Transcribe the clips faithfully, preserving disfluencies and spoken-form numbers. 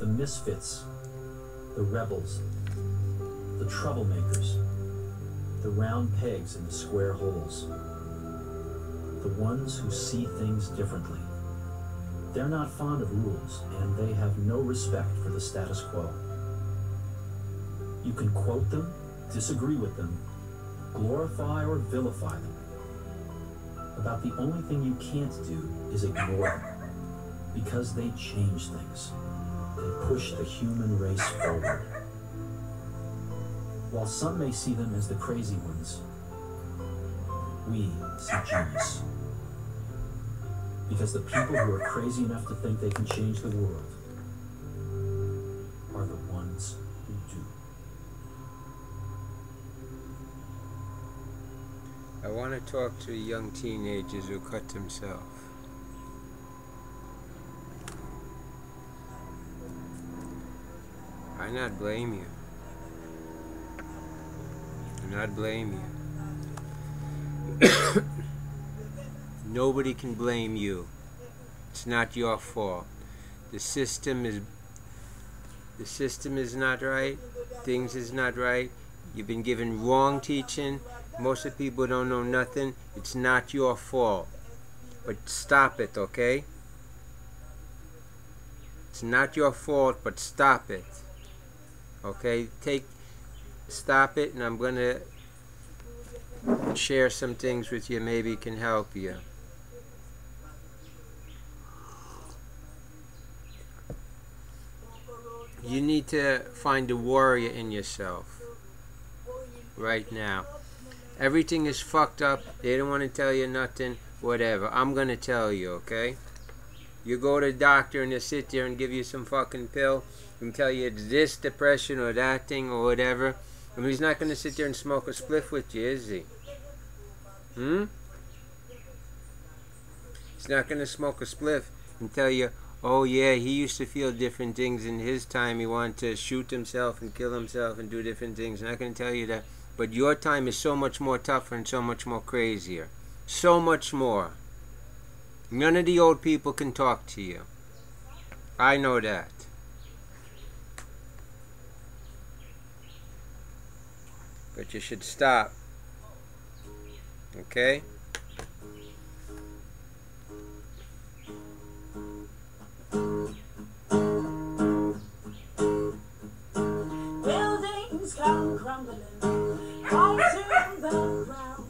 the misfits, the rebels, the troublemakers, the round pegs in the square holes, the ones who see things differently. They're not fond of rules, and they have no respect for the status quo. You can quote them, disagree with them, glorify or vilify them. About the only thing you can't do is ignore them, because they change things. They push the human race forward. While some may see them as the crazy ones, we see genius. Because the people who are crazy enough to think they can change the world are the ones who do. I want to talk to young teenagers who cut themselves. I not blame you. I not blame you. Nobody can blame you. It's not your fault. The system is the system is not right. Things is not right. You've been given wrong teaching. Most of the people don't know nothing. It's not your fault. But stop it, okay? It's not your fault, but stop it. Okay? Take stop it, and I'm gonna share some things with you, maybe can help you. You need to find a warrior in yourself right now. Everything is fucked up. They don't want to tell you nothing. Whatever. I'm going to tell you, okay? You go to the doctor and they sit there and give you some fucking pill and tell you it's this depression or that thing or whatever. I mean, he's not going to sit there and smoke a spliff with you, is he? Hmm? He's not going to smoke a spliff and tell you, oh yeah, he used to feel different things in his time. He wanted to shoot himself and kill himself and do different things. He's not going to tell you that. But your time is so much more tougher and so much more crazier. So much more. None of the old people can talk to you. I know that. But you should stop. Okay? Buildings come crumbling, right to the ground.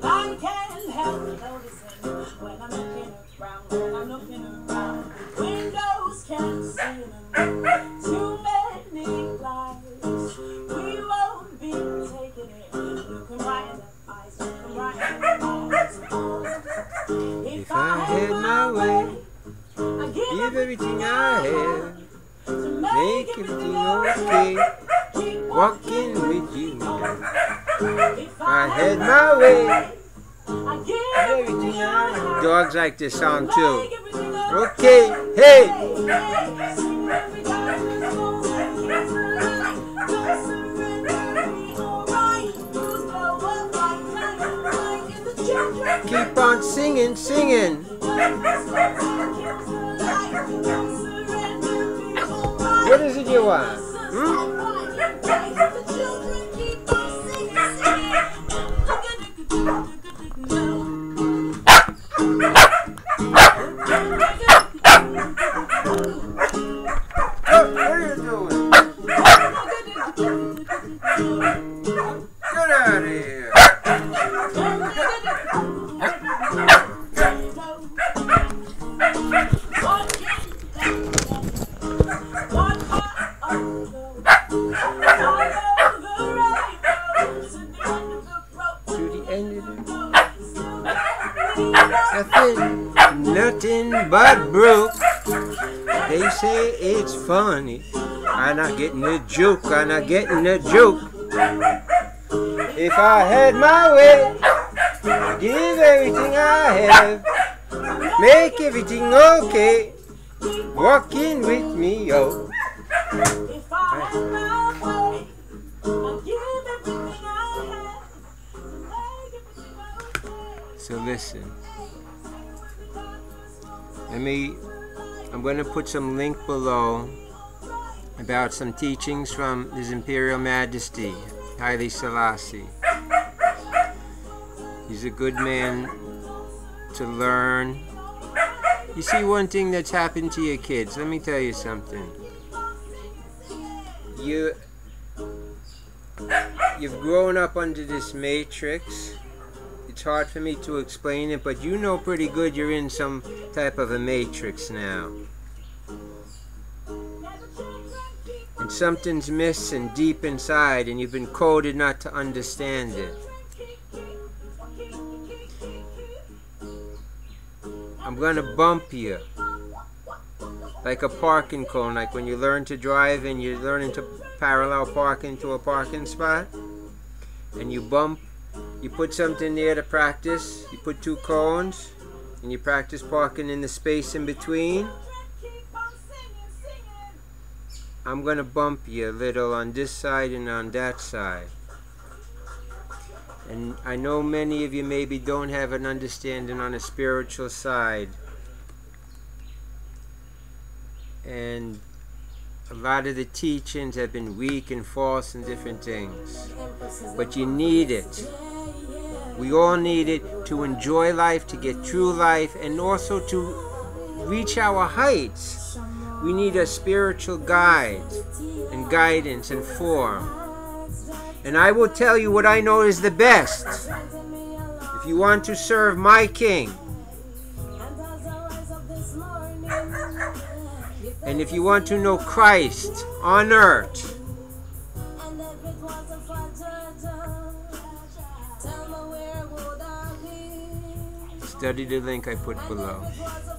And I can't help noticing when I'm looking around, when I'm looking around. Windows can't see them, too many lights. We won't be taking it, looking right in the eyes, looking right in the eyes. If I had my way, I'd give everything I have to make everything okay. Walking with you now. If I had my way, everything I. Dogs like this song too. Okay, hey! Keep on singing, singing. What is it you want? Hmm? But Brooke, they say it's funny. I'm not getting the joke, I'm not getting the joke. If I had my way, I'd give everything I have, make everything okay, walk in with me, yo. If I had my way, I'd give everything I have, make everything okay. So listen. Let me, I'm going to put some link below about some teachings from His Imperial Majesty, Haile Selassie. He's a good man to learn. You see, one thing that's happened to your kids, let me tell you something. You, you've grown up under this matrix. It's hard for me to explain it, but you know pretty good you're in some type of a matrix now. And something's missing deep inside, and you've been coded not to understand it. I'm going to bump you like a parking cone, like when you learn to drive and you're learning to parallel park into a parking spot, and you bump, you put something there to practice, you put two cones, and you practice parking in the space in between. I'm going to bump you a little on this side and on that side. And I know many of you maybe don't have an understanding on a spiritual side. And a lot of the teachings have been weak and false and different things. But you need it. We all need it to enjoy life, to get true life, and also to reach our heights. We need a spiritual guide and guidance and form. And I will tell you what I know is the best. If you want to serve my King, and if you want to know Christ on earth, study the link I put below.